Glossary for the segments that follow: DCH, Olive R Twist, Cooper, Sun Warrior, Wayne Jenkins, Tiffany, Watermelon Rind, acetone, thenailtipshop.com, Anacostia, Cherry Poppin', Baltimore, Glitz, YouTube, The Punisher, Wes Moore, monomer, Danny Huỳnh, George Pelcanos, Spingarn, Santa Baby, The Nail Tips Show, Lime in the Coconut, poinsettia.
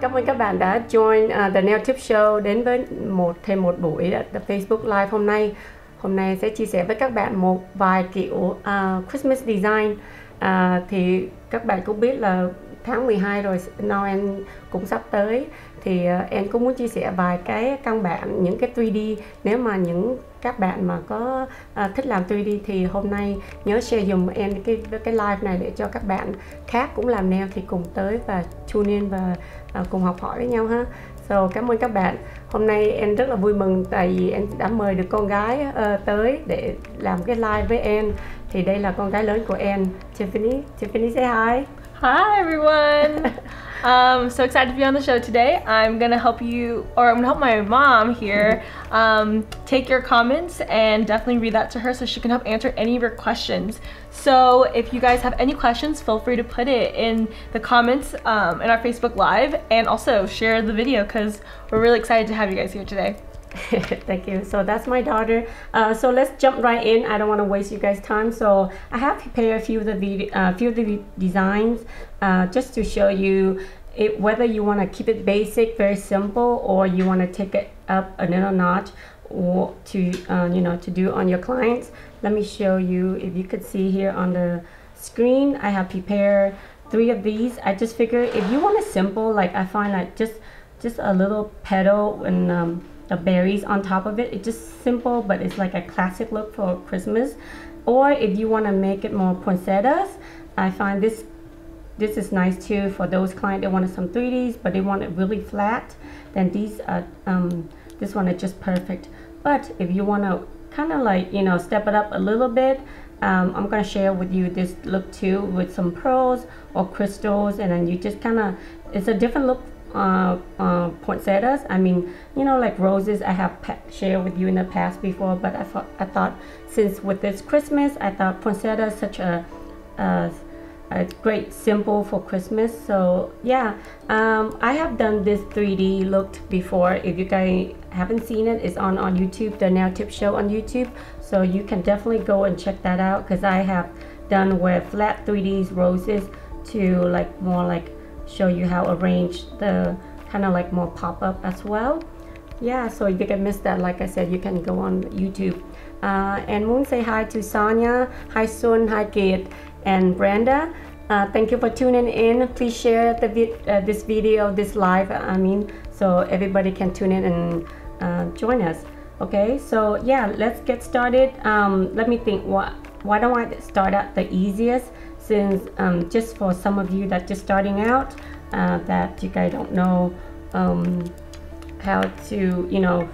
Cảm ơn các bạn đã join The Nail Tips Show đến với thêm một buổi Facebook Live hôm nay. Hôm nay sẽ chia sẻ với các bạn một vài kiểu Christmas design. Thì các bạn cũng biết là tháng 12 rồi, Noel cũng sắp tới. Thì em cũng muốn chia sẻ vài cái căn bản, những cái 3D. Nếu mà các bạn mà có thích làm 3D thì hôm nay nhớ share dùm em cái live này để cho các bạn khác cũng làm nail thì cùng tới và tune in và cùng học hỏi với nhau ha. So, cảm ơn các bạn. Hôm nay em rất là vui mừng tại vì em đã mời được con gái tới để làm cái live với em. Thì đây là con gái lớn của em, Tiffany. Tiffany say hi. Hi everyone. I'm so excited to be on the show today. I'm gonna help you, or I'm gonna help my mom here take your comments and definitely read that to her so she can help answer any of your questions. So if you guys have any questions, feel free to put it in the comments in our Facebook Live, and also share the video because we're really excited to have you guys here today. Thank you. So that's my daughter. So let's jump right in. I don't want to waste you guys time. So I have prepared a few of the designs just to show you whether you want to keep it basic, very simple, or you want to take it up another notch, or to you know, to do on your clients. Let me show you. If you could see here on the screen, I have prepared 3 of these. I just figure if you want a simple, like I find like just a little petal and the berries on top of it. It's just simple, but it's like a classic look for Christmas. Or if you want to make it more poinsettias, I find this is nice too for those clients that wanted some 3Ds but they want it really flat. Then these are this one is just perfect. But if you want to kind of like, you know, step it up a little bit, I'm gonna share with you this look too with some pearls or crystals, and then you just kind of, it's a different look. Poinsettias, I mean, you know, like roses I have shared with you in the past before, but I thought since with this Christmas, I thought poinsettia is such a great symbol for Christmas. So yeah, I have done this 3D look before. If you guys haven't seen it, it's on YouTube, The Nail Tips Show on YouTube, so you can definitely go and check that out because I have done where flat 3Ds roses to like more like show you how arrange the kind of like more pop-up as well. Yeah, so if you can miss that, like I said, you can go on YouTube. And Moon say hi to Sonia, hi Sun, hi Kate, and Brenda. Thank you for tuning in. Please share this video, this live, I mean, so everybody can tune in and join us. Okay, so yeah, let's get started. Let me think, why don't I start out the easiest? Since just for some of you that just starting out, that you guys don't know how to, you know,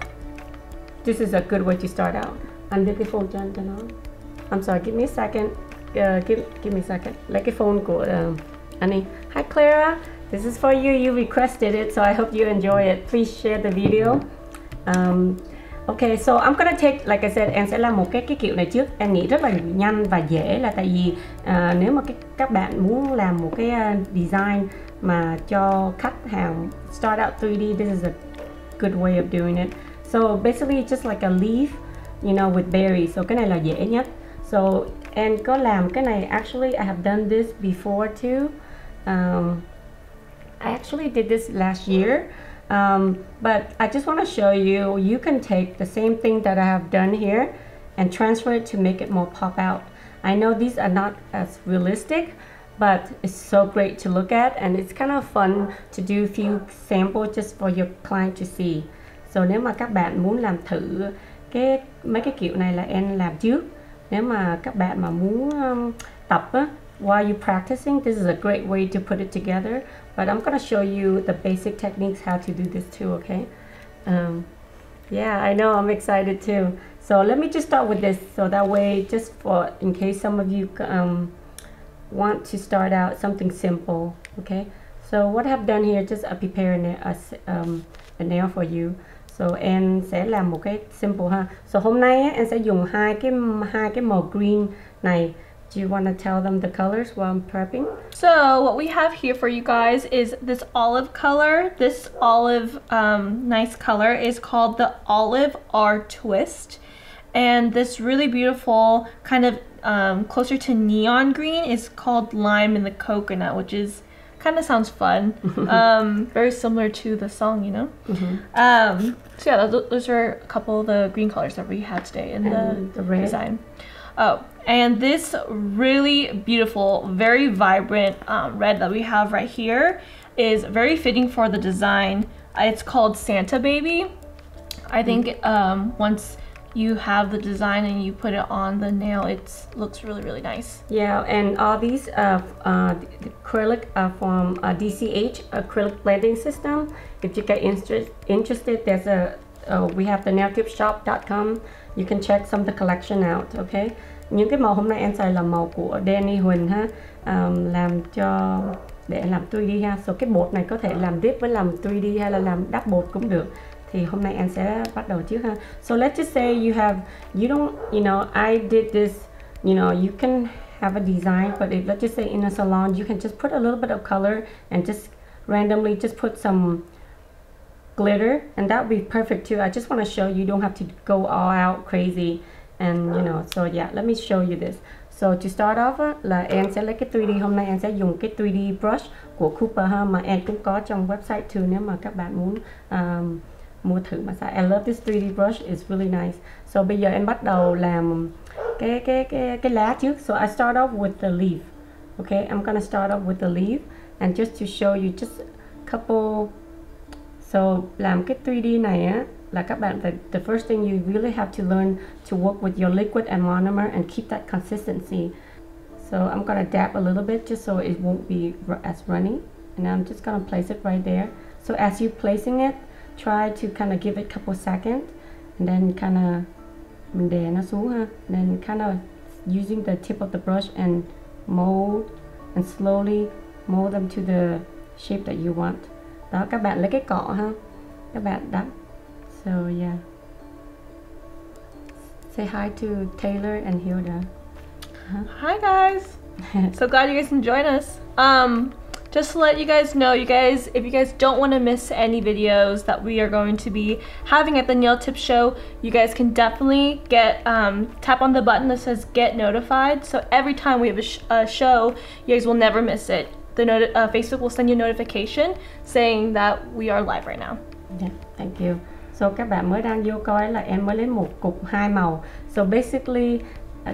this is a good way to start out. I'm sorry, give me a second. Give me a second. Like a phone call. Annie. Hi Clara, this is for you. You requested it, so I hope you enjoy it. Please share the video. Okay, so I'm gonna take, like I said, em sẽ làm một cái kiểu này trước. Em nghĩ rất là nhanh và dễ là tại vì nếu mà các bạn muốn làm một cái design mà cho khách hàng start out 3D, this is a good way of doing it. So basically it's just like a leaf, you know, with berries. So cái này là dễ nhất. So em có làm cái này, actually I have done this before too. I actually did this last year. But I just want to show you, you can take the same thing that I have done here and transfer it to make it more pop out. I know these are not as realistic, but it's so great to look at, and it's kind of fun to do a few samples just for your client to see. So nếu mà các bạn muốn làm thử mấy cái kiểu này là em làm trước. Nếu mà các bạn mà muốn tập á, while you're practicing, this is a great way to put it together. But I'm gonna show you the basic techniques how to do this too, okay? Yeah, I know, I'm excited too. So let me just start with this, so that way, just for in case some of you want to start out something simple, okay? So what I've done here, just I prepare a nail for you. So em sẽ làm một cái simple ha. So hôm nay ấy, em sẽ dùng hai cái màu green này. Do you want to tell them the colors while I'm prepping? So what we have here for you guys is this olive color. This olive nice color is called the Olive R Twist. And this really beautiful kind of closer to neon green is called Lime in the Coconut, which is kind of sounds fun. Very similar to the song, you know? So yeah, those are a couple of the green colors that we had today in the red design. Oh, and this really beautiful, very vibrant red that we have right here is very fitting for the design. It's called Santa Baby. I think once you have the design and you put it on the nail, it looks really, really nice. Yeah, and all these the acrylic from DCH, acrylic blending system. If you get interested, there's a we have thenailtipshop.com. You can check some of the collection out, okay? Những cái màu hôm nay em xài là màu của Danny Huỳnh ha, làm cho để làm 3D ha. So cái bột này có thể làm drip với làm 3D hay là làm đắp bột cũng được. Thì hôm nay em sẽ bắt đầu trước ha. So let's just say you have, you don't, you know, I did this, you know, you can have a design, but if, let's just say in a salon, you can just put a little bit of color and just randomly just put some glitter, and that would be perfect too. I just want to show you don't have to go all out crazy, and you know, so yeah, let me show you this. So to start off là em sẽ lấy cái 3D, hôm nay em sẽ dùng cái 3D brush của Cooper ha, mà em cũng có trong website too nếu mà các bạn muốn mua thử mà xài. I love this 3D brush, it's really nice. So bây giờ em bắt đầu làm cái lá trước. So I start off with the leaf. Okay, I'm gonna start off with the leaf, and just to show you just a couple. So làm cái 3D này á là các bạn phải, the first thing you really have to learn to work with your liquid and monomer and keep that consistency. So I'm gonna dab a little bit just so it won't be as runny, and I'm just gonna place it right there. So as you're placing it, try to kind of give it a couple seconds, and then kind of mình đè nó xuống ha, then kind of using the tip of the brush and mold and slowly mold them to the shape that you want. Đó, các bạn lấy cái cọ ha, các bạn đắp. So yeah, say hi to Taylor and Hilda. Hi guys. So glad you guys can join us. Just to let you guys know, you guys, if you guys don't want to miss any videos that we are going to be having at the Nail Tips Show, you guys can definitely get tap on the button that says get notified. So every time we have a show, you guys will never miss it. The Facebook will send you a notification saying that we are live right now. Yeah, thank you. So các bạn mới đang vô coi là em mới lấy một cục hai màu. So basically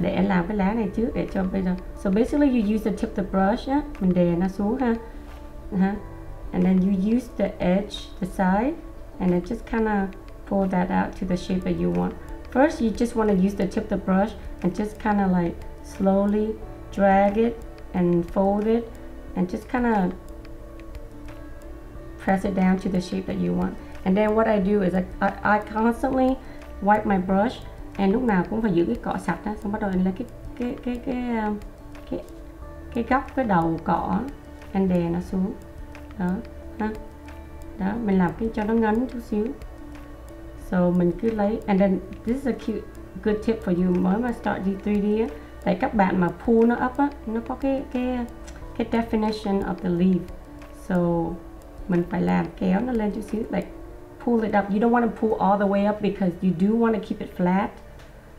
để em làm cái lá này trước để cho bây giờ. So basically you use the tip of the brush, yeah? Mình đè nó xuống ha. And then you use the edge, the side, and then just kind of pull that out to the shape that you want. First you just want to use the tip of the brush and just kind of like slowly drag it and fold it and just kind of press it down to the shape that you want. And then what I do is I constantly wipe my brush, and lúc nào cũng phải giữ cái cọ sạch đó. Xong bắt đầu em lấy cái góc cái đầu cọ em đè nó xuống đó ha. Đó mình làm cái cho nó ngắn chút xíu. So mình cứ lấy, and then this is a cute good tip for you mới mà start đi 3D á, tại các bạn mà pull nó up á, nó có cái definition of the leaf. So mình phải làm kéo nó lên chút xíu, like pull it up. You don't want to pull all the way up because you do want to keep it flat,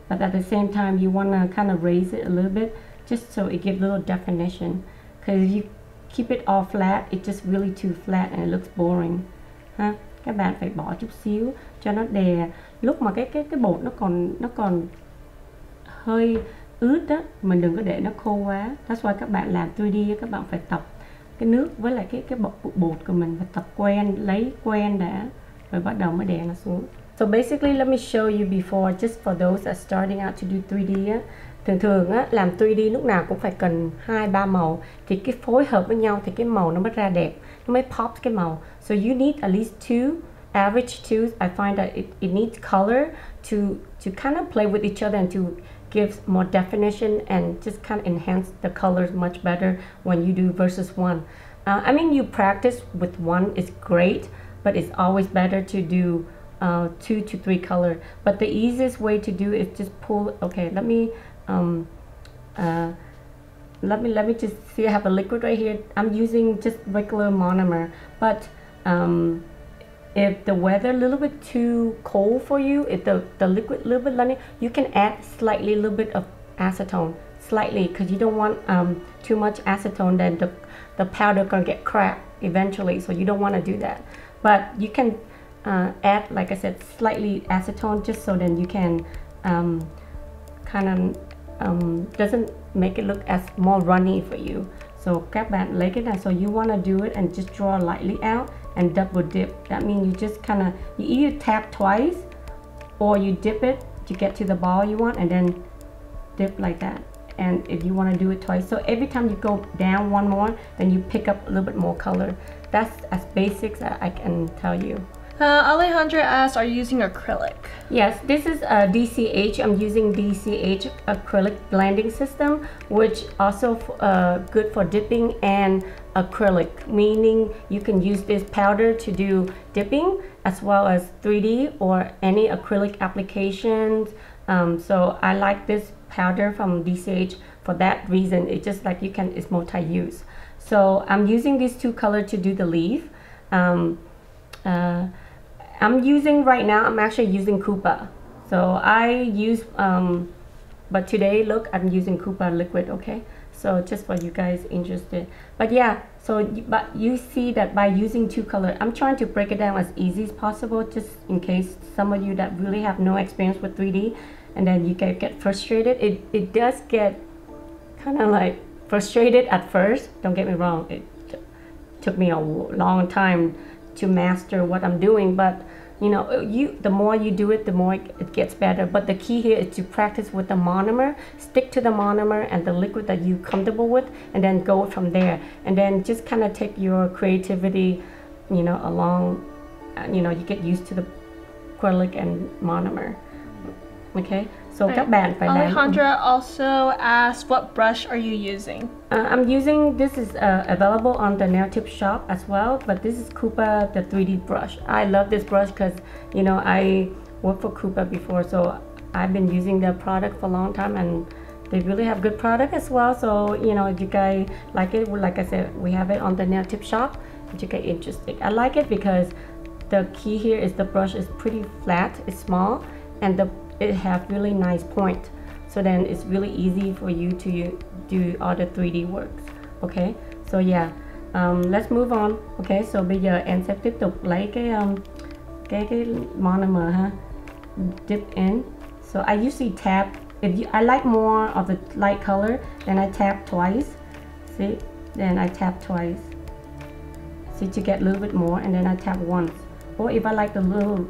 but at the same time you want to kind of raise it a little bit just so it gives a little definition, because if you keep it all flat, it's just really too flat and it looks boring ha. Các bạn phải bỏ chút xíu cho nó đè, lúc mà cái bột nó còn hơi ướt đó, mình đừng có để nó khô quá. That's why các bạn làm 3D các bạn phải tập cái nước với lại cái bột của mình, phải tập quen, lấy quen đã rồi bắt đầu mới đè nó xuống. So basically let me show you before, just for those that starting out to do 3D á, thường á làm 3D lúc nào cũng phải cần 2-3 màu thì cái phối hợp với nhau thì cái màu nó mới ra đẹp, nó mới pop cái màu. So you need at least two, average two. I find that it needs color to kind of play with each other and to gives more definition and just kind of enhance the colors much better when you do versus one. I mean, you practice with one is great, but it's always better to do 2 to 3 color. But the easiest way to do is just pull. Okay, let me just see. I have a liquid right here. I'm using just regular monomer, but if the weather a little bit too cold for you, if the liquid a little bit runny, you can add slightly a little bit of acetone, slightly, because you don't want too much acetone, then the powder gonna get cracked eventually, so you don't want to do that. But you can add, like I said, slightly acetone, just so then you can kind of doesn't make it look as more runny for you. So các bạn lấy cái này, so you want to do it and just draw lightly out and double dip. That means you just kind of, you either tap twice or you dip it to get to the ball you want and then dip like that. And if you want to do it twice, so every time you go down one more, then you pick up a little bit more color. That's as basic as I can tell you. Alejandra asks, are you using acrylic? Yes, this is a DCH. I'm using DCH acrylic blending system, which also good for dipping and acrylic, meaning you can use this powder to do dipping as well as 3D or any acrylic applications. So I like this powder from DCH for that reason. It's just like you can, it's multi-use. So I'm using these two colors to do the leaf. I'm using right now, I'm actually using Cooper. So I use, but today, look, I'm using Cooper liquid, okay? So just for you guys interested. But yeah, so, but you see that by using two colors, I'm trying to break it down as easy as possible, just in case some of you that really have no experience with 3D, and then you can get frustrated. It does get kind of like frustrated at first. Don't get me wrong, it took me a long time to master what I'm doing, but you know, the more you do it, the more it gets better. But the key here is to practice with the monomer, stick to the monomer and the liquid that you're comfortable with, and then go from there. And then just kind of take your creativity, you know, along, you know, you get used to the acrylic and monomer. Okay, so các bạn phải làm. Alejandra also asked, what brush are you using? I'm using, this is available on the Nail Tip Shop as well, but this is Cooper, the 3D brush. I love this brush because, you know, I worked for Cooper before, so I've been using their product for a long time, and they really have good product as well. So, you know, if you guys like it, like I said, we have it on the Nail Tip Shop if you get interested. I like it because the key here is the brush is pretty flat, it's small, and it has really nice point, so then it's really easy for you to do all the 3D works. Okay, so yeah, let's move on. Okay, so bây giờ em sẽ tiếp tục lấy cái monomer, huh? Dip in. So I usually tap. I like more of the light color, then I tap twice. See, then I tap twice. See, to get a little bit more, and then I tap once. Or if I like the little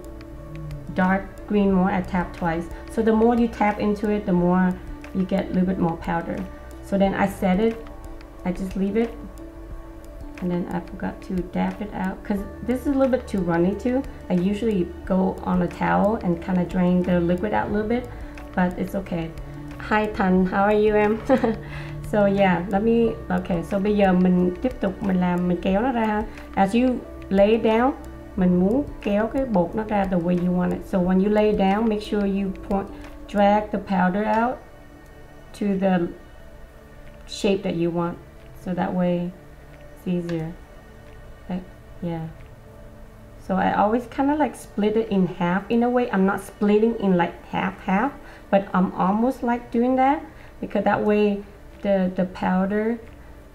dark green more, I tap twice. So the more you tap into it, the more you get a little bit more powder. So then I set it, I just leave it, and then I forgot to dab it out because this is a little bit too runny too. I usually go on a towel and kind of drain the liquid out a little bit, but it's okay. Hi Thanh, how are you em? So yeah, let me, okay, so bây giờ mình tiếp tục mình làm, mình kéo nó ra. As you lay it down, mình muốn kéo cái bột nó ra the way you want it. So when you lay it down, make sure you drag the powder out to the shape that you want. So that way it's easier. Like, yeah. So I always kind of like split it in half in a way. I'm not splitting in like half, but I'm almost like doing that because that way the powder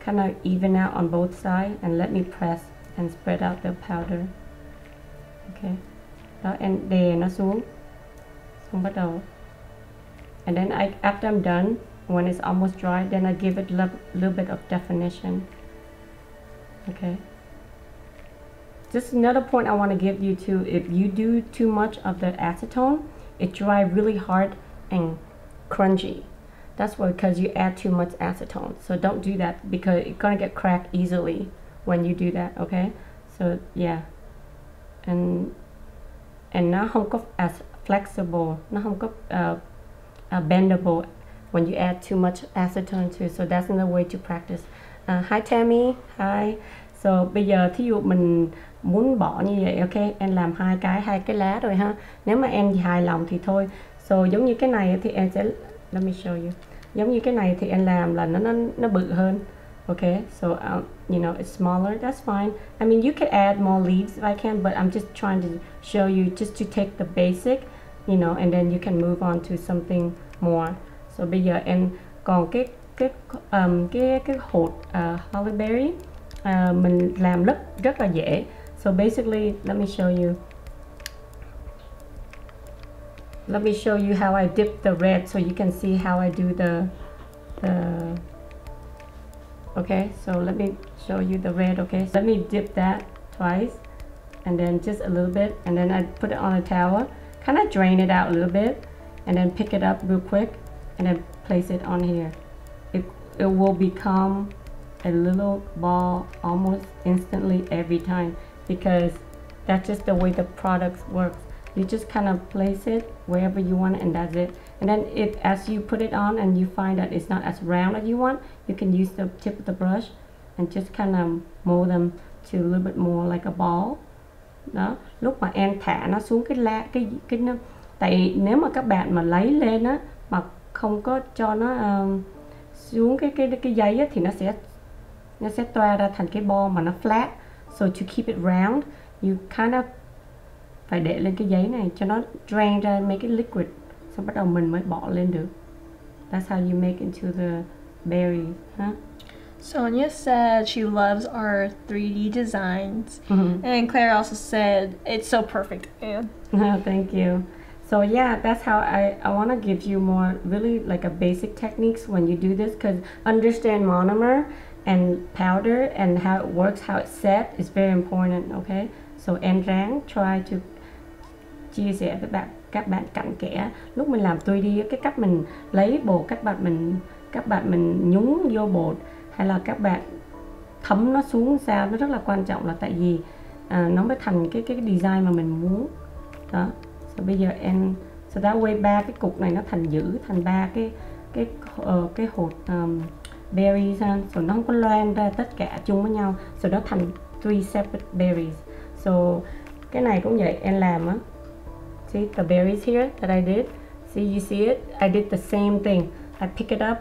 kind of even out on both sides, and let me press and spread out the powder. Okay. Đó, and đè nó xuống. Xong bắt đầu. And then after I'm done, when it's almost dry, then I give it a little bit of definition. Okay. Just another point I want to give you too, if you do too much of the acetone, it dries really hard and crunchy. That's why, because you add too much acetone. So don't do that because it's going to get cracked easily when you do that, okay? So yeah. And nó không có as flexible, nó không có bendable when you add too much acetone to. So that's another way to practice. Hi Tammy, hi. So bây giờ thí dụ mình muốn bỏ như vậy, ok, em làm hai cái lá rồi ha. Nếu mà em hài lòng thì thôi. So giống như cái này thì em sẽ, let me show you. Giống như cái này thì em làm là nó bự hơn. Okay, so you know, it's smaller, that's fine. I mean, you could add more leaves if I can, but I'm just trying to show you just to take the basic, you know, and then you can move on to something more. So bây giờ em Còn cái hột Olive Berry mình làm rất là dễ. So basically, let me show you how I dip the red so you can see how I do the okay, so let me show you the red. Okay, so let me dip that twice and then just a little bit, and then I put it on a towel, kind of drain it out a little bit, and then pick it up real quick and then place it on here. It will become a little ball almost instantly every time, because that's just the way the product works. You just kind of place it wherever you want and that's it. And then as you put it on and you find that it's not as round as you want, you can use the tip of the brush and just kind of mold them to a little bit more like a ball. Đó, lúc mà em thả nó xuống cái tại nếu mà các bạn mà lấy lên á mà không có cho nó xuống cái giấy á, thì nó sẽ toa ra thành cái ball mà nó flat. So to keep it round, you kind of phải để lên cái giấy này cho nó drain ra mấy cái liquid, xong bắt đầu mình mới bỏ lên được. That's how you make into the berry, huh? Sonia said she loves our 3D designs, and Claire also said it's so perfect, Anne. Yeah. Thank you. So yeah, that's how I want to give you more really like a basic techniques when you do this, because understand monomer and powder and how it works, how it's set is very important, okay? So em ráng try to chia sẻ với các bạn cặn kẽ lúc mình làm 3D cái cách mình lấy bột, các bạn mình nhúng vô bột hay là các bạn thấm nó xuống sao, nó rất là quan trọng, là tại vì nó mới thành cái design mà mình muốn. Đó. So bây giờ em so that way ba cái cục này nó thành ba cái hột berries ha. So nó không có loang ra tất cả chung với nhau. So nó thành 3 separate berries. So cái này cũng vậy, em làm á. See the berries here that I did? See, you see it? I did the same thing. I pick it up,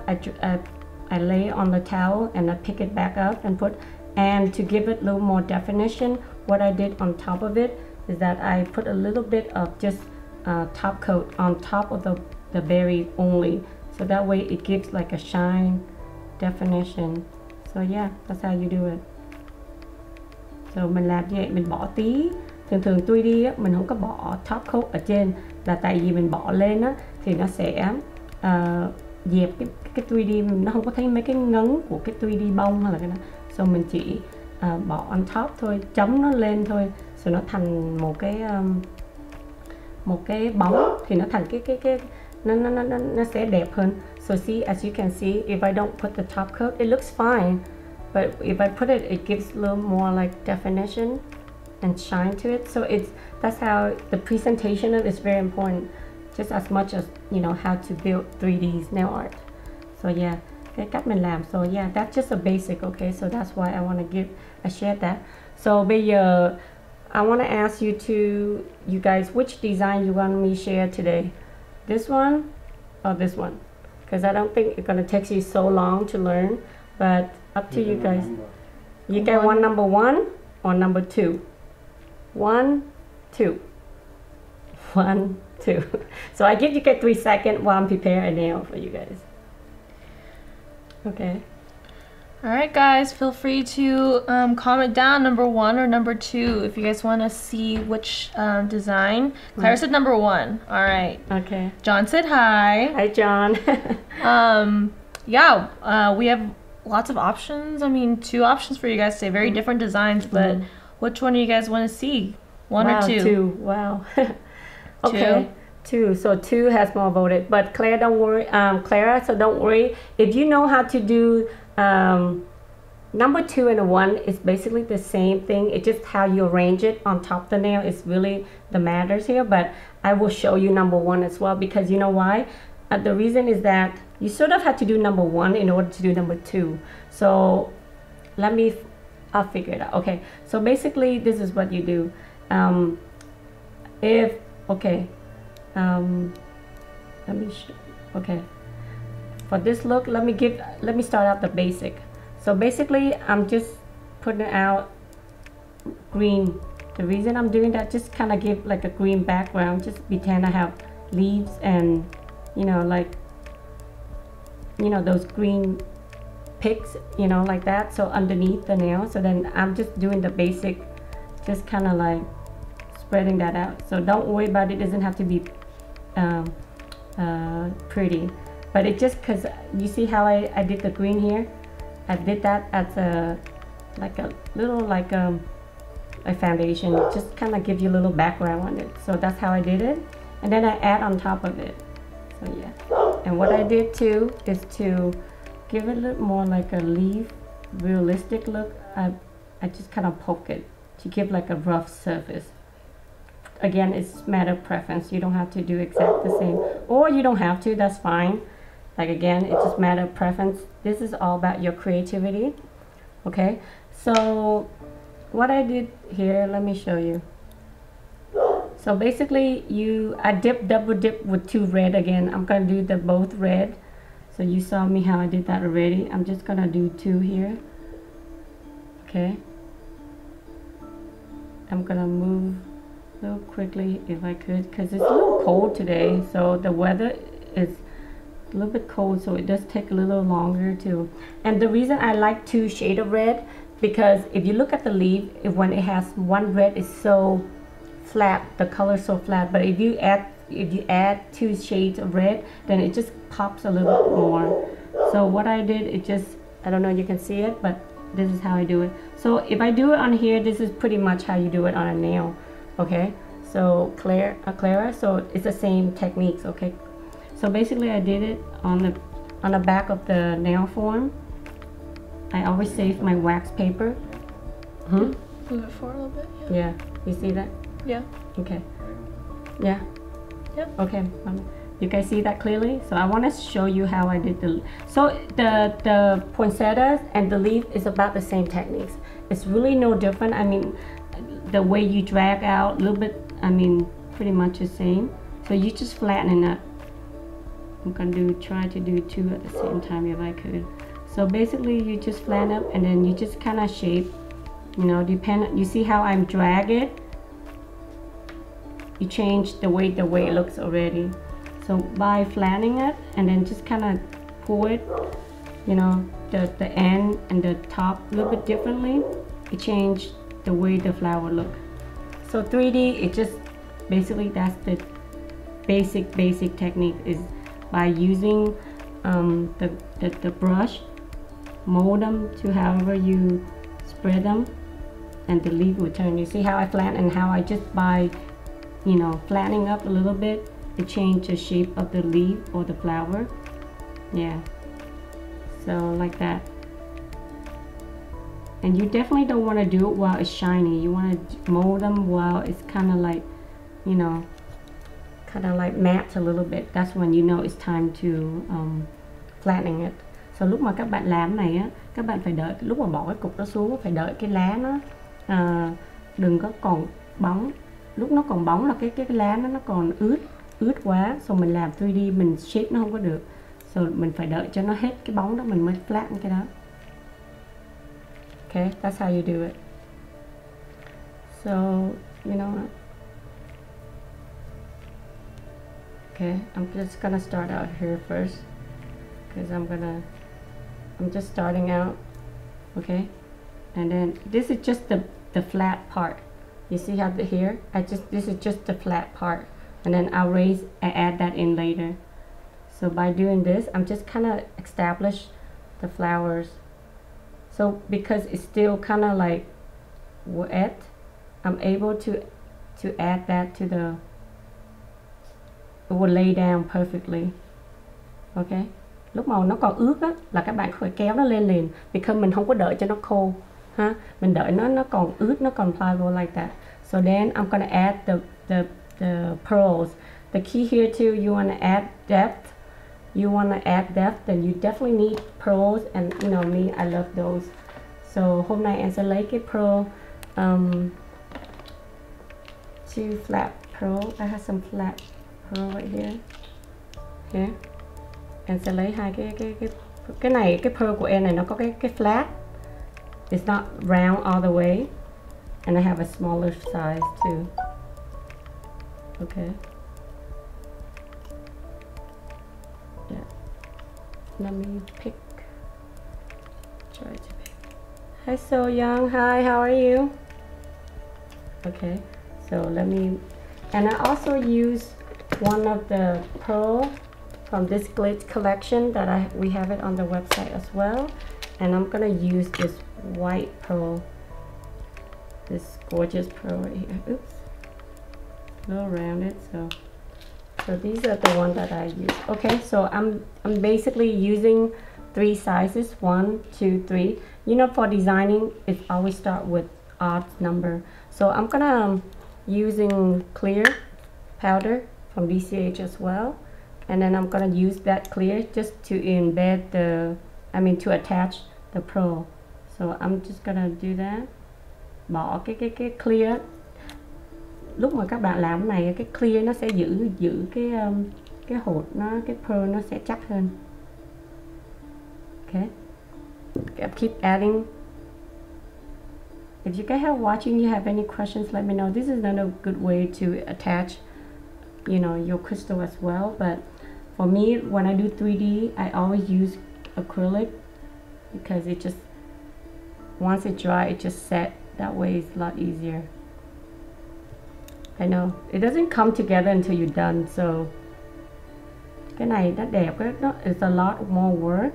I lay it on the towel and I pick it back up and put, and to give it a little more definition, what I did on top of it is that I put a little bit of just top coat on top of the berry only. So that way it gives like a shine definition. So yeah, that's how you do it. So mình làm như vậy, mình bỏ tí. Thường tuy đi á, mình không có bỏ top coat ở trên là tại vì mình bỏ lên á thì nó sẽ dẹp cái 3D, nó không có thấy mấy cái ngấn của cái 3D bông hay là cái đó. So mình chỉ bỏ on top thôi, chống nó lên thôi, rồi nó thành một cái bóng thì nó thành cái nó sẽ đẹp hơn. So see, as you can see, if I don't put the top coat, it looks fine, but if I put it, it gives a little more like definition and shine to it. So that's how the presentation of it is very important, just as much as you know how to build 3D nail art. So yeah, cái cách mình làm. So yeah, that's just a basic, okay? So that's why I want to share that. So bây giờ I want to ask you guys which design you want me share today, this one or this one, because I don't think it's gonna take you so long to learn, but up to you guys. You guys want number one or number two? 1, 2, 1, 2. So I give you guys 3 seconds while I'm preparing a nail for you guys. Okay. All right, guys, feel free to comment down number one or number two if you guys want to see which design. Claire said number one. All right. Okay. John said hi. Hi, John. Yeah, we have lots of options. I mean, 2 options for you guys today. Very different designs, but which one do you guys want to see? One or two? 2. Wow. Okay. 2. So 2 has more voted, but Claire, don't worry. Clara, so don't worry. If you know how to do number 2 and 1, it's basically the same thing. It's just how you arrange it on top of the nail is really the matters here. But I will show you number 1 as well, because you know why? The reason is that you sort of have to do number 1 in order to do number 2. So I'll figure it out. Okay, so basically this is what you do. For this look, let me start out the basic. So basically I'm just putting out green. The reason I'm doing that, just kind of give like a green background, just pretend I have leaves and you know like you know, those green picks, you know, like that, so underneath the nail. So then I'm just doing the basic, just kind of like spreading that out. So don't worry about it, doesn't have to be pretty, but it just, because you see how I did the green here, I did that as a like a little like a foundation, just kind of give you a little background on it. So that's how I did it, and then I add on top of it. So yeah, and what I did too is to give it a little more like a leaf realistic look. I just kind of poke it to give like a rough surface. Again, it's matter of preference. You don't have to do exact the same, or you don't have to, that's fine. Like again, it's just matter of preference. This is all about your creativity. Okay, so what I did here, let me show you. So basically I double dip with two red again. I'm gonna do the both red. So you saw me how I did that already. I'm just gonna do two here. Okay, I'm gonna move so quickly if I could, because it's a little cold today, so the weather is a little bit cold, so it does take a little longer too. And the reason I like two shades of red, because if you look at the leaf, when it has one red, it's so flat, the color so flat, but if you add two shades of red, then it just pops a little bit more. So what I did, it just, I don't know if you can see it, but this is how I do it. So if I do it on here, this is pretty much how you do it on a nail. Okay, so Clara, so it's the same techniques. Okay, so basically I did it on the back of the nail form. I always save my wax paper. Move it forward a little bit. Yeah. You see that? Yeah. Okay. Yeah. Yep. Okay. You guys see that clearly? So I want to show you how I did the. So the poinsettias and the leaf is about the same techniques. It's really no different. I mean, the way you drag out a little bit, I mean, pretty much the same. So you just flatten it up. I'm gonna try to do two at the same time if I could. So basically you just flatten up, and then you just kind of shape, you know, depend. You see how I'm drag it? You change the way it looks already. So by flattening it, and then just kind of pull it, you know, the end and the top a little bit differently, it changed the way the flower look. So 3D, it just basically, that's the basic technique, is by using the brush, mold them to however you spread them, and the leaf will turn. You see how I flatten, and how I just, by, you know, flattening up a little bit, it change the shape of the leaf or the flower. Yeah, so like that. And you definitely don't want to do it while it's shiny. You want to mold them while it's kind of like, you know, kind of like matte a little bit. That's when you know it's time to flattening it. So lúc mà các bạn làm này á, các bạn phải đợi lúc mà bỏ cái cục đó xuống, phải đợi cái lá nó đừng có còn bóng. Lúc nó còn bóng là cái lá nó còn ướt quá, rồi mình làm 3D mình shape nó không có được. Rồi mình phải đợi cho nó hết cái bóng đó mình mới flatten cái đó. Okay, that's how you do it. So, you know what? Okay, I'm just gonna start out here first, because I'm just starting out. Okay, and then this is just the flat part. You see how here? This is just the flat part, and then I'll add that in later. So by doing this, I'm just kind of establish the flowers. So because it's still kind of like wet, I'm able to add that to the, it will lay down perfectly. Okay, lúc mà nó còn ướt á là các bạn phải kéo nó lên liền, because mình không có đợi cho nó khô ha, mình đợi nó còn ướt, nó còn pliable like that. So then I'm gonna add the pearls. The key here too, you wanna add depth. You want to add depth, then you definitely need pearls, and you know me, I love those. So hôm nay em sẽ lấy cái pearl, two flat pearl. I have some flat pearl right here. Here, em sẽ lấy hai cái này, cái pearl của em này nó có cái flat. It's not round all the way, and I have a smaller size too. Okay. Let me pick. Try to pick. Hi, So Young. Hi, how are you? Okay, so let me. And I also use one of the pearl from this Glitz collection that we have it on the website as well. And I'm gonna use this white pearl, this gorgeous pearl right here. Oops, a little rounded. So these are the ones that I use. Okay, so I'm basically using 3 sizes, 1, 2, 3. You know, for designing, it always start with odd number. So I'm gonna using clear powder from DCH as well, and then I'm gonna use that clear just to embed the, to attach the pearl. So I'm just gonna do that. Bỏ cái clear. Lúc mà các bạn làm cái này, cái clear nó sẽ giữ cái hột nó, cái pearl nó sẽ chắc hơn. Okay. Keep adding. If you guys are watching, you have any questions, let me know. This is another good way to attach, you know, your crystal as well. But for me, when I do 3D, I always use acrylic because it just, once it dry, it just set. That way it's a lot easier. I know it doesn't come together until you're done. So cái này nó đẹp, it's a lot more work,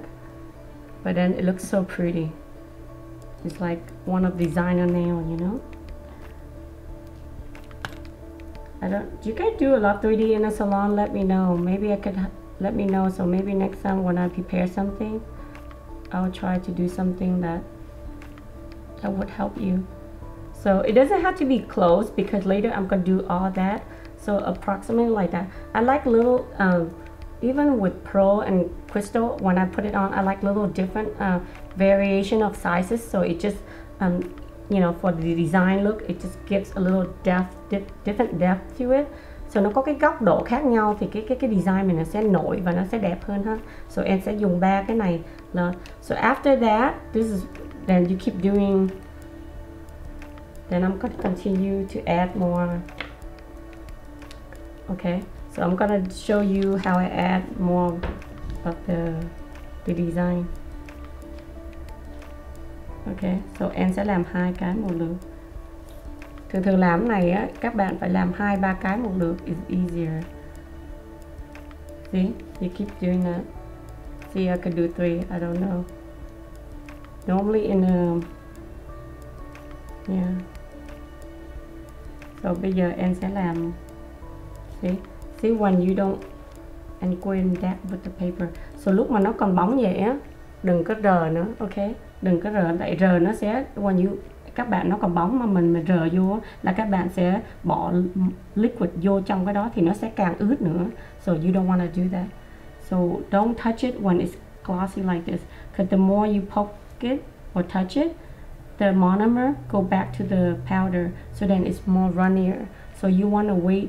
but then it looks so pretty. It's like one of designer nail, you know. Do you guys do a lot of 3D in a salon? Let me know. Maybe I could, let me know. So maybe next time when I prepare something, I'll try to do something that would help you. So it doesn't have to be close because later I'm gonna do all that. So approximately like that. I like little, even with pearl and crystal, when I put it on, I like little different variation of sizes, so it just you know, for the design look, it just gives a little depth, different depth to it. So nó có cái góc độ khác nhau thì cái design mình nó sẽ nổi và nó sẽ đẹp hơn ha. So em sẽ dùng 3 cái này. So after that, this is, then you keep doing. Then I'm going to continue to add more. Okay. So I'm gonna show you how I add more of the design. Okay, so em sẽ làm 2 cái một lượt. Thường làm cái này á, các bạn phải làm 2-3 cái một lượt, it's easier. See, you keep doing that. See, I could do 3, I don't know. Normally in a, yeah. So bây giờ em sẽ làm, see. See when you don't, and quên that with the paper. So lúc mà nó còn bóng vậy á, đừng có rờ nữa, okay? Đừng có rờ, tại rờ nó sẽ, when you, các bạn nó còn bóng mà mình rờ vô là các bạn sẽ bỏ liquid vô trong cái đó thì nó sẽ càng ướt nữa. So you don't want to do that. So don't touch it when it's glossy like this. Because the more you poke it or touch it, the monomer go back to the powder. So then it's more runnier. So you want to wait,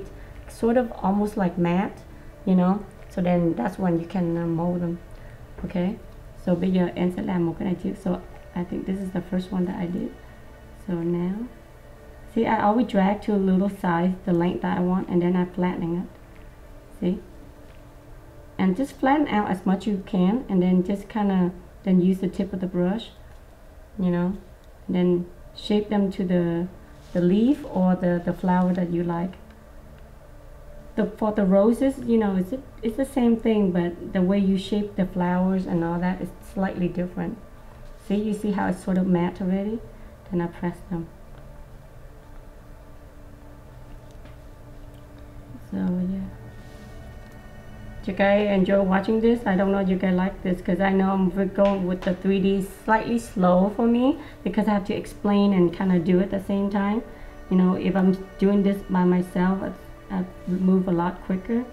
sort of almost like matte, you know, so then that's when you can mold them. Okay, so bây giờ em sẽ làm một cái này trước. So I think this is the first one that I did. So now, see, I always drag to a little size, the length that I want, and then I flatten it. See, and just flatten out as much you can, and then just kind of then use the tip of the brush, you know, and then shape them to the leaf or the flower that you like. For the roses, you know, it's the same thing, but the way you shape the flowers and all that is slightly different. See, you see how it's sort of matte already? Then I press them. So yeah. Do you guys enjoy watching this? I don't know if you guys like this because I know I'm going with the 3D slightly slow for me because I have to explain and kind of do it at the same time. You know, if I'm doing this by myself, I move a lot quicker,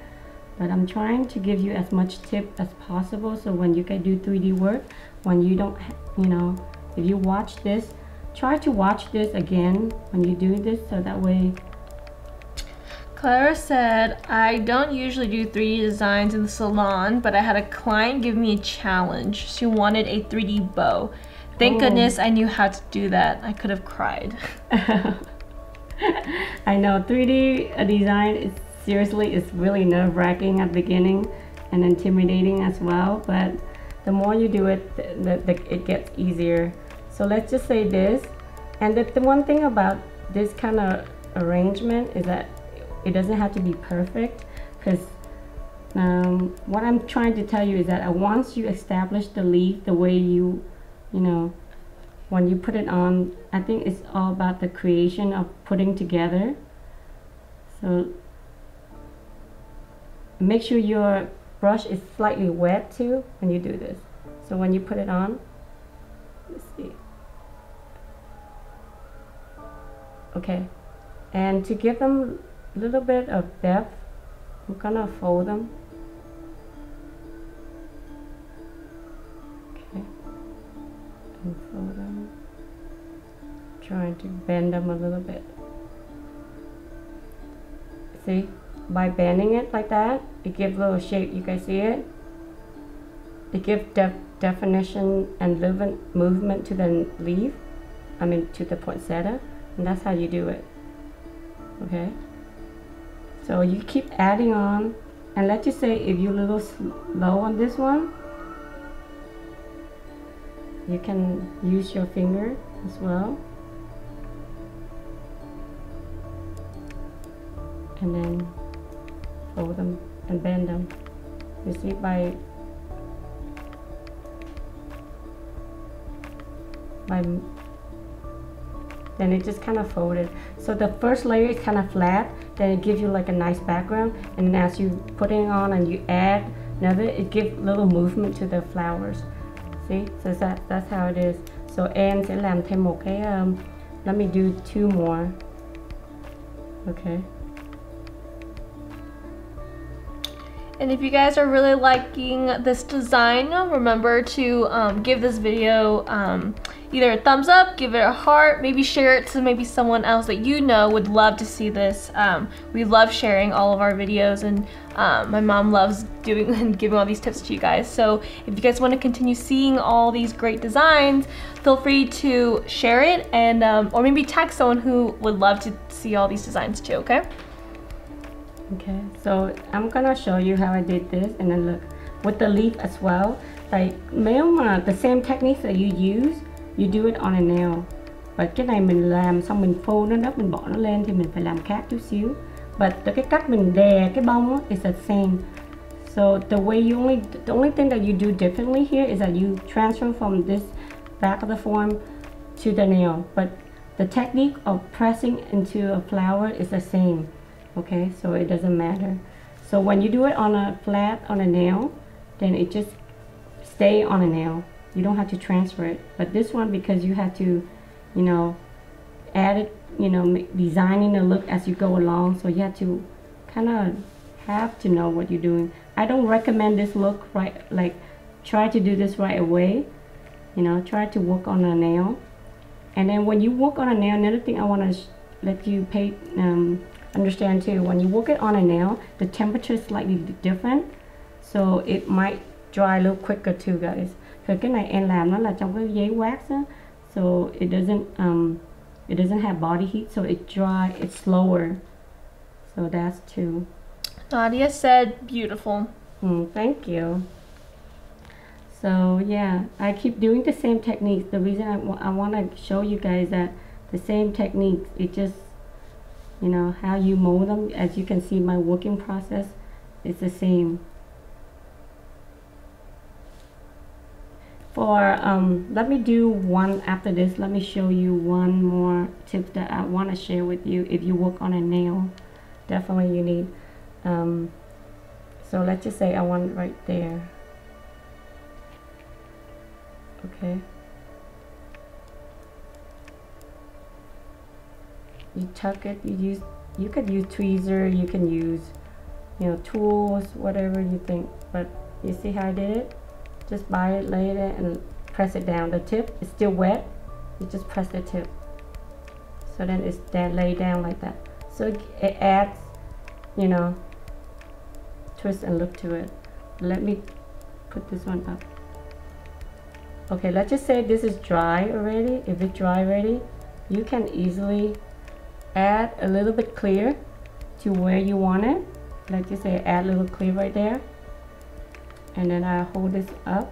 but I'm trying to give you as much tip as possible. So when you guys do 3D work, when you don't, you know, if you watch this, try to watch this again when you do this, so that way. Clara said, I don't usually do 3D designs in the salon, but I had a client give me a challenge. She wanted a 3D bow. Thank goodness I knew how to do that. I could have cried. I know 3D design is seriously, it's really nerve-wracking at the beginning and intimidating as well, but The more you do it, it gets easier. So let's just say this. And the one thing about this kind of arrangement is that it doesn't have to be perfect, because what I'm trying to tell you is that once you establish the leaf the way you know, when you put it on, I think it's all about the creation of putting together. So make sure your brush is slightly wet too when you do this. So when you put it on, let's see. Okay, and to give them a little bit of depth, I'm gonna fold them. Okay, and fold them. Trying to bend them a little bit. See, by bending it like that, it gives a little shape. You guys see it? It gives definition and movement to the leaf. I mean, to the poinsettia, and that's how you do it. Okay. So you keep adding on, and let's just say if you're a little slow on this one, you can use your finger as well. And then fold them and bend them. You see, by then it just kind of folded. So the first layer is kind of flat, then it gives you like a nice background, and as you put it on and you add another, it gives little movement to the flowers. See, so that's how it is. So em sẽ làm thêm một cái, let me do two more. Okay. And if you guys are really liking this design, remember to give this video either a thumbs up, give it a heart, maybe share it to maybe someone else that you know would love to see this. We love sharing all of our videos, and my mom loves doing and giving all these tips to you guys. So if you guys want to continue seeing all these great designs, feel free to share it, and or maybe tag someone who would love to see all these designs too, okay? Okay, so I'm gonna show you how I did this, and then look with the leaf as well. Like the same techniques that you use, you do it on a nail. Và cái này mình làm xong mình fold nó up, mình bỏ nó lên thì mình phải làm khác chút xíu. But cái cách mình đè cái bông is the same. So the way you the only thing that you do differently here is that you transfer from this back of the form to the nail. But the technique of pressing into a flower is the same. Okay, so it doesn't matter. So when you do it on a flat, on a nail, then it just stay on a nail. You don't have to transfer it. But this one, because you have to, you know, add it, you know, designing the look as you go along. So you have to kind of have to know what you're doing. I don't recommend this look right, like try to do this right away. You know, try to work on a nail. And then when you work on a nail, another thing I want to let you pay understand too, when you work it on a nail, the temperature is slightly different, so it might dry a little quicker too, guys. Thì cái này em làm nó là trong cái giấy wax á, so it doesn't have body heat, so it dry, it's slower. So that's two. Nadia said beautiful. Thank you. So yeah, I keep doing the same techniques. The reason I want to show you guys that the same techniques, it just, you know, how you mold them, as you can see my working process is the same. For let me do one after this. Let me show you one more tip that I want to share with you. If you work on a nail, definitely you need so let's just say I want right there. Okay, you tuck it, you could use tweezer, you can use, you know, tools, whatever you think. But you see how I did it? Just buy it, lay it and press it down. The tip is still wet, you just press the tip. So then it's then lay down like that. So it adds, you know, twist and look to it. Let me put this one up. Okay, let's just say this is dry already. If it's dry already, you can easily add a little bit clear to where you want it. Like you say, add a little clear right there, and then I hold this up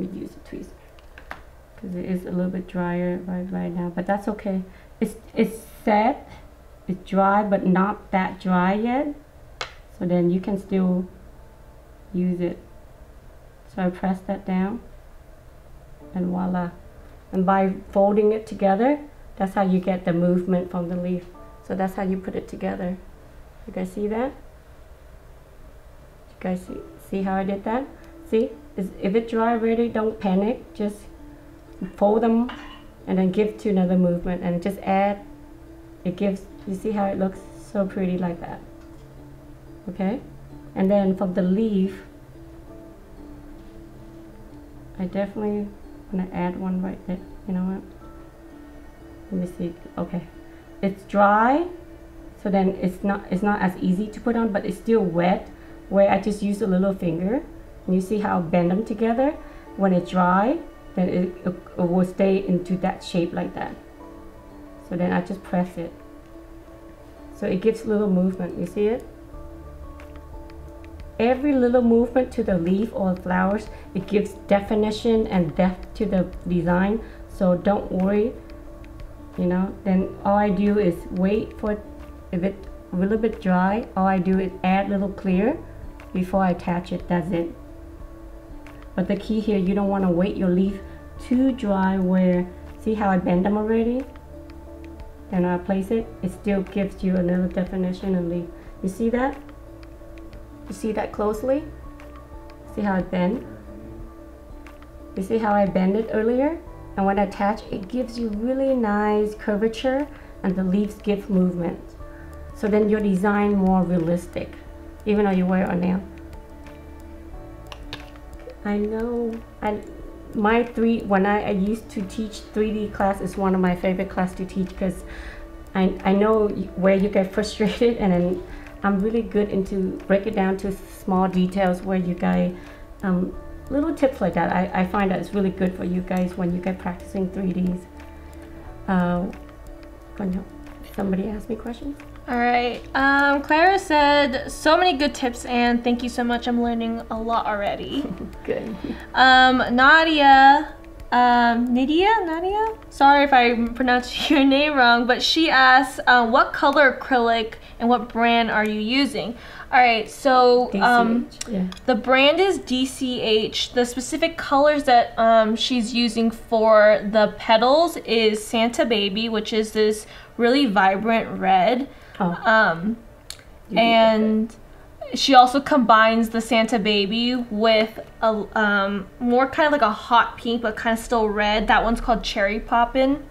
Let me use a tweezer because it is a little bit drier right now, but that's okay. It's set, it's dry, but not that dry yet. So then you can still use it. So I press that down, and voila. And by folding it together, that's how you get the movement from the leaf. So that's how you put it together. You guys see that? You guys see how I did that? See, if it's dry already, don't panic. Just fold them and then give to another movement and just add. It gives, you see how it looks so pretty like that. Okay, and then from the leaf, I definitely want to add one right there. You know what? Let me see. Okay, it's dry, so then it's not as easy to put on, but it's still wet. Where I just use a little finger, and you see how I bend them together. When it's dry, then it will stay into that shape like that. So then I just press it. So it gives little movement. You see it? Every little movement to the leaf or flowers, it gives definition and depth to the design. So don't worry, you know. Then all I do is wait for it. If it's a little bit dry, all I do is add a little clear before I attach it. That's it. But the key here, you don't want to wait your leaf too dry where, see how I bend them already? Then I place it, it still gives you another definition of leaf. You see that? You see that closely? See how it bends? You see how I bend it earlier? And when I attach, it gives you really nice curvature and the leaves give movement. So then your design more realistic, even though you wear a nail. I know, when I used to teach 3D class, is one of my favorite class to teach because I know where you get frustrated, and then I'm really good into break it down to small details where you guys, little tips like that. I find that it's really good for you guys when you get practicing 3Ds. Somebody asked me questions. All right, Clara said, so many good tips and thank you so much. I'm learning a lot already. Good. Nadia, sorry if I pronounced your name wrong, but she asked, what color acrylic and what brand are you using? All right, so the brand is DCH. The specific colors that she's using for the petals is Santa Baby, which is this really vibrant red. And she also combines the Santa Baby with a more kind of like a hot pink, but kind of still red. That one's called Cherry Poppin'.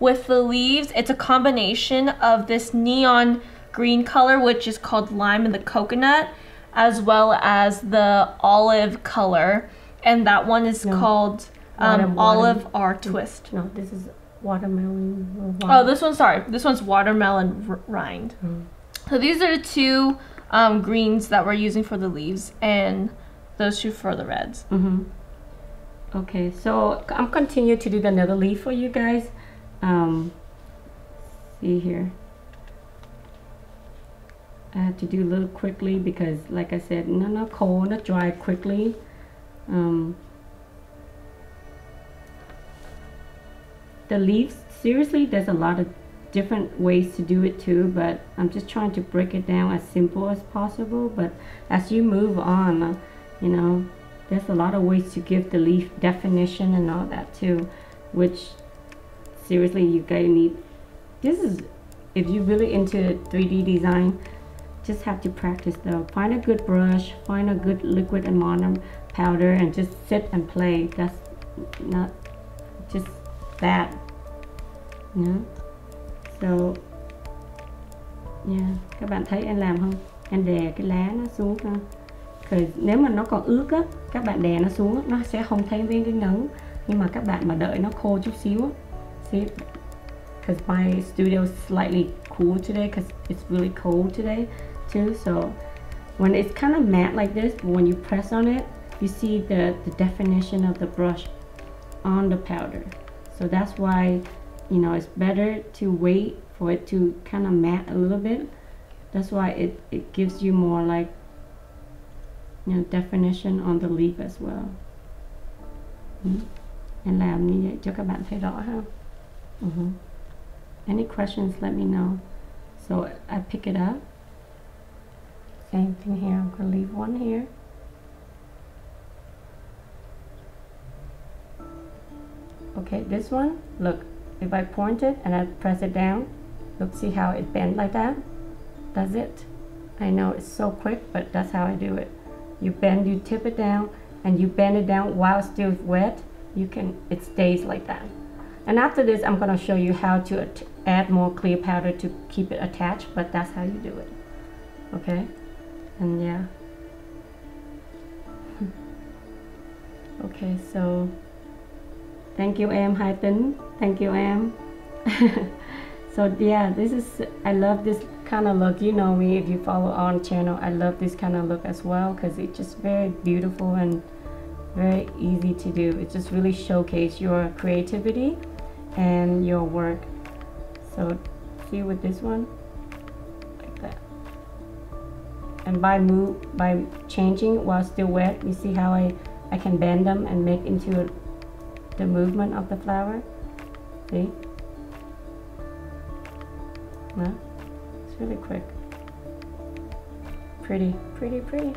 With the leaves, it's a combination of this neon green color, which is called Lime in the Coconut, as well as the olive color. And that one is called Olive R Twist. No, this is Watermelon. Oh, this one, sorry. This one's Watermelon Rind. So these are the two greens that we're using for the leaves, and those two for the reds. Okay, so I'm continuing to do another leaf for you guys. See here, I have to do a little quickly because, like I said, not cold, not dry, quickly. The leaves, seriously, there's a lot of different ways to do it too, but I'm just trying to break it down as simple as possible. But as you move on, you know, there's a lot of ways to give the leaf definition and all that too, which seriously you guys need. This is, if you're really into 3D design, just have to practice though. Find a good brush, find a good liquid and mono powder, and just sit and play. That's not just that, you know. So, yeah, các bạn thấy em làm không? Em đè cái lá nó xuống ha. Nếu mà nó còn ướt á, các bạn đè nó xuống, nó sẽ không thấy viên cái nắng. Nhưng mà các bạn mà đợi nó khô chút xíu á. See? Because my studio is slightly cool today, because it's really cold today too. So, when it's kind of matte like this, when you press on it, you see the definition of the brush on the powder. So that's why, you know, it's better to wait for it to kind of matte a little bit. That's why it gives you more, like, you know, definition on the leaf as well. Mình làm như vậy cho các bạn thấy rõ ha. Any questions, let me know. So I pick it up. Same thing here, I'm going to leave one here. Okay, this one, look, if I point it and I press it down, look, see how it bends like that? That's it. I know it's so quick, but that's how I do it. You bend, you tip it down, and you bend it down while it's still wet. You can, it stays like that. And after this, I'm going to show you how to add more clear powder to keep it attached, but that's how you do it. Okay? And yeah. Okay, so thank you, em Hai Tính. Thank you, em. So yeah, this is, I love this kind of look. You know me, if you follow on channel, I love this kind of look as well, because it's just very beautiful and very easy to do. It just really showcases your creativity and your work. So see with this one, like that. And by changing while still wet, you see how I can bend them and make into the movement of the flower. See? No? It's really quick. Pretty, pretty, pretty.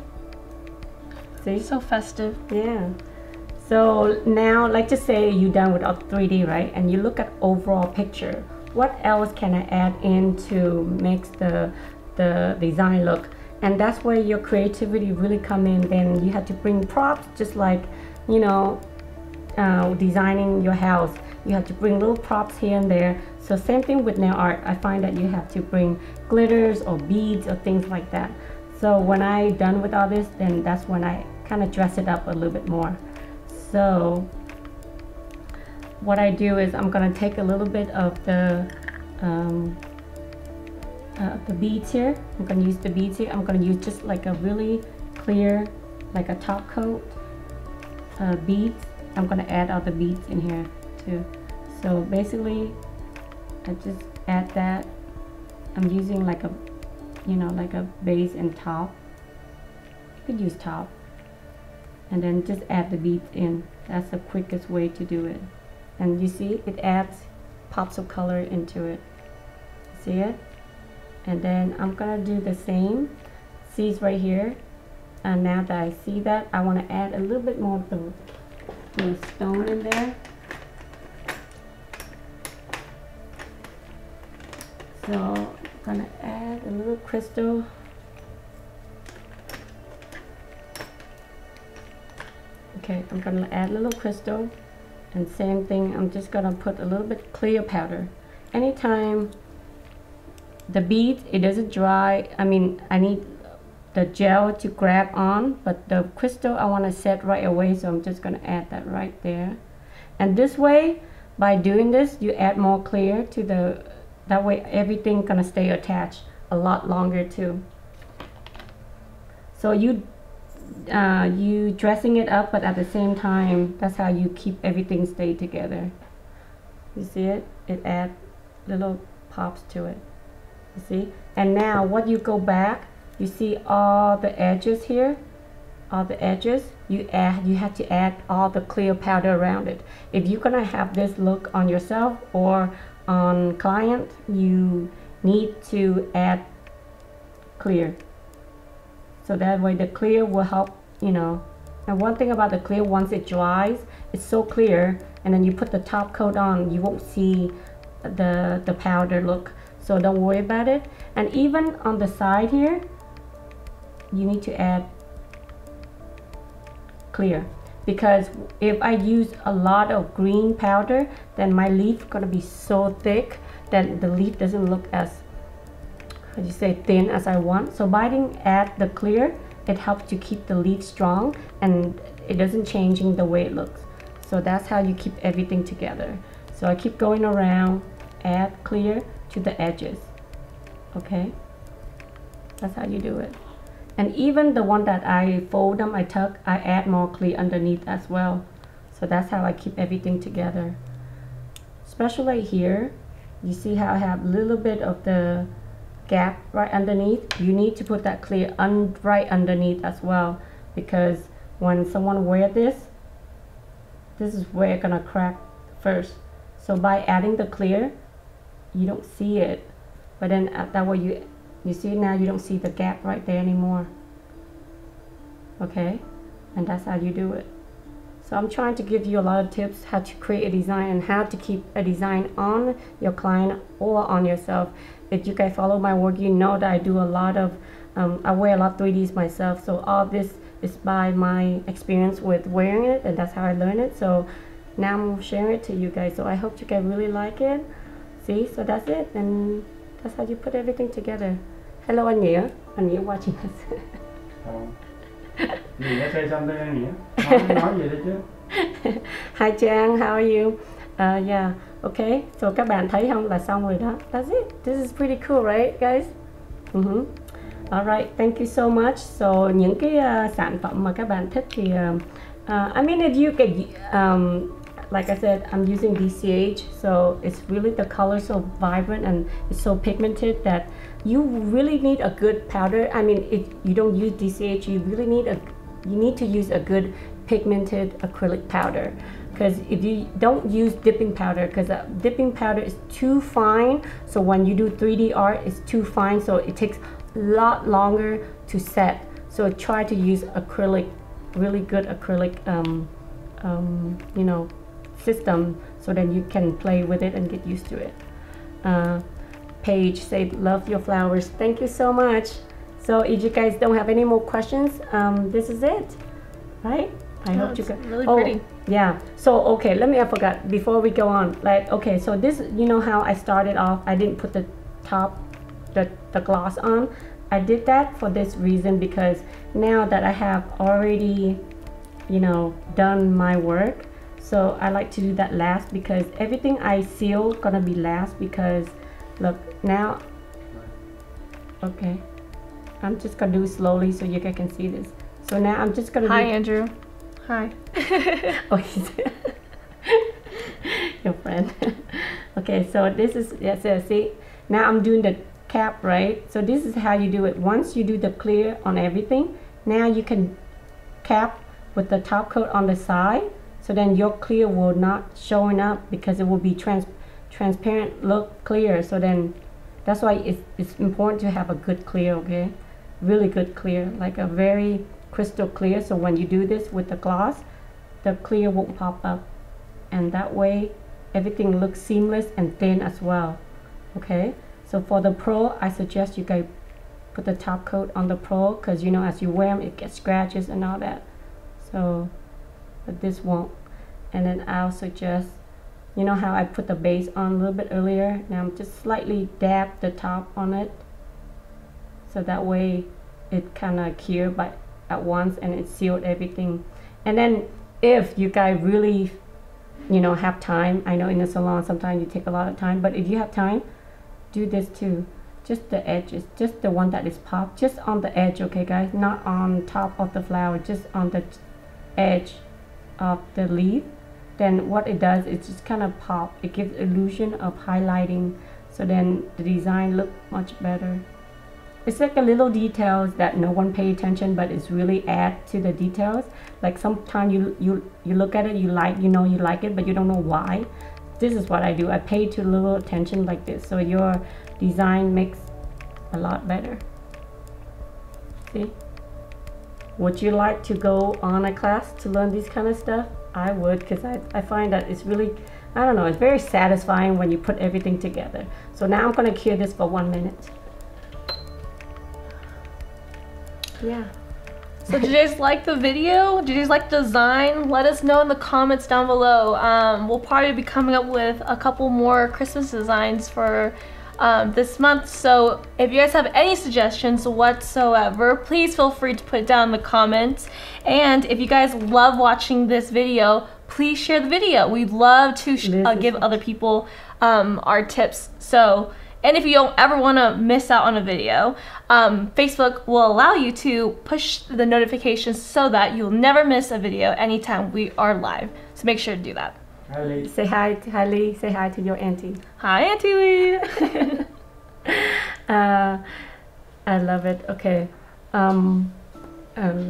See? So festive. Yeah. So now, like to say you're done with 3D, right? And you look at overall picture. What else can I add in to make the design look? And that's where your creativity really come in. Then you have to bring props, just like, you know, designing your house. You have to bring little props here and there. So same thing with nail art. I find that you have to bring glitters or beads or things like that. So when I'm done with all this, then that's when I kind of dress it up a little bit more. So what I do is I'm gonna take a little bit of the beads here. I'm gonna use the beads here. I'm gonna use just like a really clear, like a top coat beads. I'm gonna add all the beads in here too. So basically, I just add that. I'm using like a, you know, like a base and top. You could use top. And then just add the beads in. That's the quickest way to do it. And you see, it adds pops of color into it. See it? And then I'm gonna do the same. See, it's right here. And now that I see that, I wanna add a little bit more of the stone in there. So I'm gonna add a little crystal. Okay, I'm gonna add a little crystal, and same thing, I'm just gonna put a little bit clear powder. Anytime the beads, it doesn't dry. I mean, I need the gel to grab on, but the crystal I want to set right away, so I'm just gonna add that right there. And this way, by doing this, you add more clear to the, that way everything gonna stay attached a lot longer too. So you dressing it up, but at the same time, that's how you keep everything stay together. You see it? It adds little pops to it. You see? And now what you go back, you see all the edges here, all the edges, you have to add all the clear powder around it. If you're gonna have this look on yourself or on client, you need to add clear, so that way the clear will help, you know. And one thing about the clear, once it dries, it's so clear, and then you put the top coat on, you won't see the powder look, so don't worry about it. And even on the side here, you need to add clear, because if I use a lot of green powder, then my leaf gonna be so thick that the leaf doesn't look as, how you say, thin as I want. So by adding the clear, it helps to keep the leaf strong and it doesn't change in the way it looks. So that's how you keep everything together. So I keep going around, add clear to the edges. Okay, that's how you do it. And even the one that I fold them, I tuck, I add more clear underneath as well. So that's how I keep everything together. Especially here, you see how I have a little bit of the gap right underneath. You need to put that clear right underneath as well, because when someone wears this, this is where it's gonna crack first. So by adding the clear, you don't see it, but then that way you see now you don't see the gap right there anymore. Okay, and that's how you do it. So I'm trying to give you a lot of tips how to create a design and how to keep a design on your client or on yourself. If you guys follow my work, you know that I do a lot of I wear a lot of 3Ds myself, so all this is by my experience with wearing it, and that's how I learned it. So now I'm sharing it to you guys, so I hope you guys really like it. See, so that's it, and that's how you put everything together. Hello Anya, Anya watching us. Hi Trang, how are you? Yeah, okay, so các bạn thấy không là xong rồi đó. That's it, this is pretty cool right guys? Alright, thank you so much. So những cái sản phẩm mà các bạn thích thì I mean if you can like I said, I'm using DCH, so it's really the color so vibrant and it's so pigmented that you really need a good powder. I mean, if you don't use DCH, you really need you need to use a good pigmented acrylic powder. Because if you don't use dipping powder, because dipping powder is too fine, so when you do 3D art, it's too fine, so it takes a lot longer to set. So try to use acrylic, really good acrylic, you know, system, so then you can play with it and get used to it. Paige said love your flowers. Thank you so much. So if you guys don't have any more questions, this is it, right? I hope you guys really pretty. Yeah, so okay, I forgot before we go on, like okay, so this, you know how I started off, I didn't put the top, the gloss on. I did that for this reason, because now that I have already, you know, done my work, so I like to do that last, because everything I seal gonna be last, because look now. Okay, I'm just gonna do slowly so you guys can see this. So now I'm just gonna hi do Andrew, hi. Oh, he's your friend. Okay, so this is, yes, see, now I'm doing the cap, right? So this is how you do it. Once you do the clear on everything, now you can cap with the top coat on the side. So then your clear will not showing up, because it will be transparent look clear. So then that's why it's important to have a good clear, okay? Really good clear, like a very crystal clear. So when you do this with the gloss, the clear won't pop up. And that way everything looks seamless and thin as well, okay? So for the pearl, I suggest you guys put the top coat on the pearl, because you know as you wear them, it gets scratches and all that. So, but this won't. And then I'll suggest, you know how I put the base on a little bit earlier, now I'm just slightly dab the top on it, so that way it kind of cured by at once and it sealed everything. And then if you guys really, you know, have time, I know in the salon sometimes you take a lot of time, but if you have time, do this too. Just the edges, just the one that is popped, just on the edge, okay guys, not on top of the flower, just on the edge of the leaf. Then what it does is just kind of pop, it gives illusion of highlighting, so then the design look much better. It's like the little details that no one pay attention, but it's really add to the details. Like sometimes you look at it, you like, you know you like it, but you don't know why. This is what I do, I pay too little attention like this, so your design makes a lot better. See, would you like to go on a class to learn this kind of stuff? I would, because I find that it's really, I don't know, it's very satisfying when you put everything together. So now I'm going to cure this for 1 minute. Yeah. So did you guys like the video? Did you guys like the design? Let us know in the comments down below. We'll probably be coming up with a couple more Christmas designs for this month, so if you guys have any suggestions whatsoever, please feel free to put it down in the comments. And if you guys love watching this video, please share the video. We'd love to give other people our tips. So, and if you don't ever want to miss out on a video, Facebook will allow you to push the notifications so that you'll never miss a video anytime we are live. So make sure to do that. Hi Lee. Say hi to Lee. Say hi to your auntie. Hi Auntie Lee. I love it. Okay.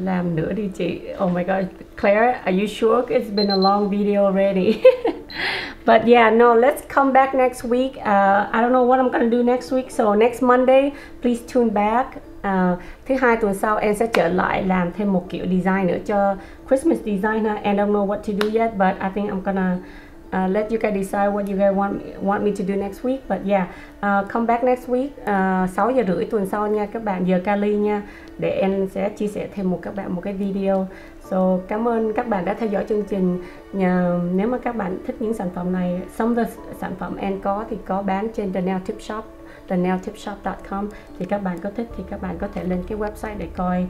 Làm nữa đi chị. Oh my god, Claire, are you sure? It's been a long video already. But yeah, no, let's come back next week. I don't know what I'm gonna do next week. So next Monday, please tune back. Thứ hai tuần sau em sẽ trở lại làm thêm một kiểu design nữa cho Christmas design ha. And I don't know what to do yet, but I think I'm gonna let you guys decide what you guys want me to do next week. But yeah, come back next week, 6 giờ rưỡi tuần sau nha các bạn, giờ Cali nha, để em sẽ chia sẻ thêm các bạn một cái video. So cảm ơn các bạn đã theo dõi chương trình. Nếu mà các bạn thích những sản phẩm này, some of the sản phẩm em có thì có bán trên The Nail Tips Shop, thenailtipshop.com, thì các bạn có thích thì các bạn có thể lên cái website để coi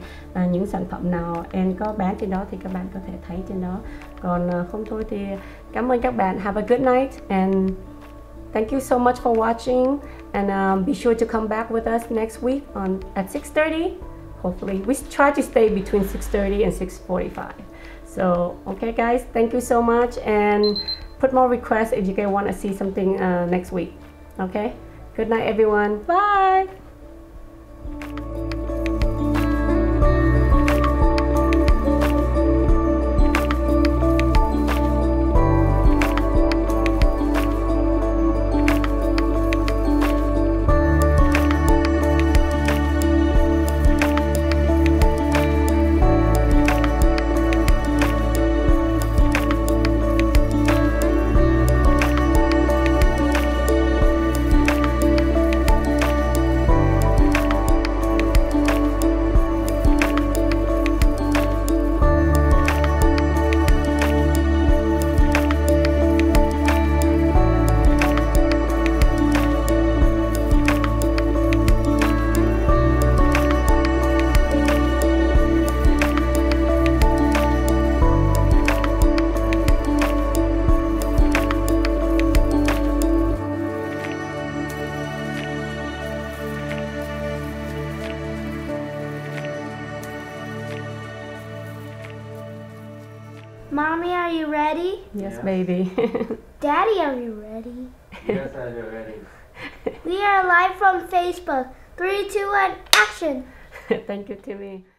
những sản phẩm nào em có bán trên đó thì các bạn có thể thấy trên đó. Còn không thôi thì cảm ơn các bạn. Have a good night and thank you so much for watching, and be sure to come back with us next week at 6:30. Hopefully we try to stay between 6:30 and 6:45. So okay guys, thank you so much, and put more requests if you guys want to see something next week. Okay. Good night, everyone. Bye. Mommy, are you ready? Yes, yeah. Baby. Daddy, are you ready? Yes, I'm ready. We are live from Facebook. 3, 2, 1, action! Thank you, Timmy.